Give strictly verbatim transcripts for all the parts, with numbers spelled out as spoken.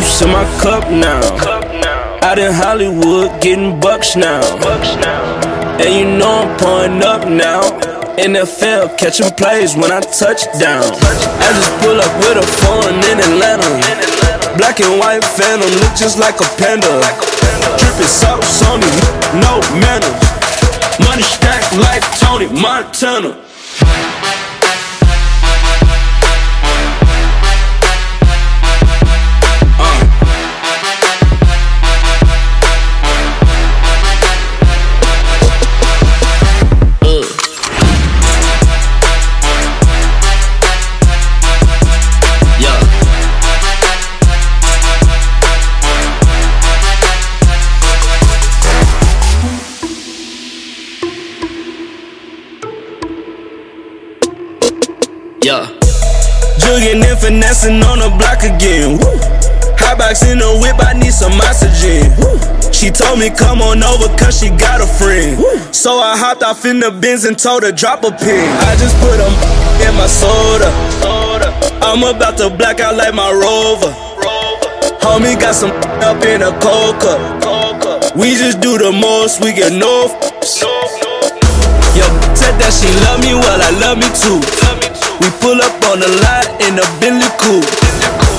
juice in my cup now. Out in Hollywood getting bucks now. And you know I'm pouring up now. N F L catching plays when I touch down. I just pull up with a foreign in Atlanta. Black and white Phantom, look just like a panda. Drippin' sauce on me, no manners. Money stacked like Tony Montana. Yeah. Jugging and finessing on the block again. Woo. Hot box in the whip, I need some oxygen. Woo. She told me come on over cause she got a friend. Woo. So I hopped off in the Benz and told her drop a pin. I just put them in my soda. I'm about to black out like my Rover. Homie got some up in a coca. We just do the most, we get no f***s. Yo, said that she love me, well I love me too. We pull up on the lot in a Bentley coupe.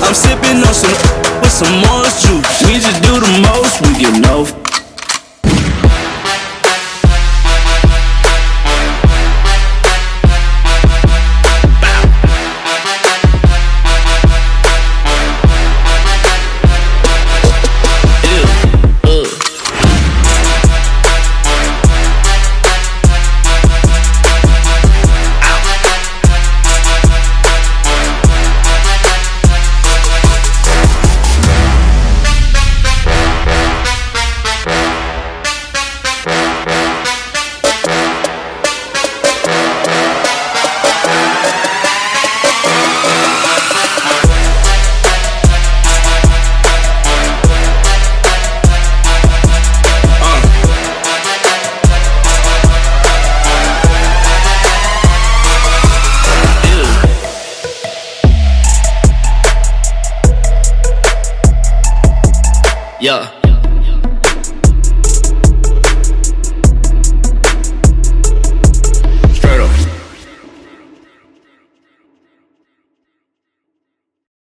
I'm sipping on some with some orange juice. We just do the most, we get no. Yeah.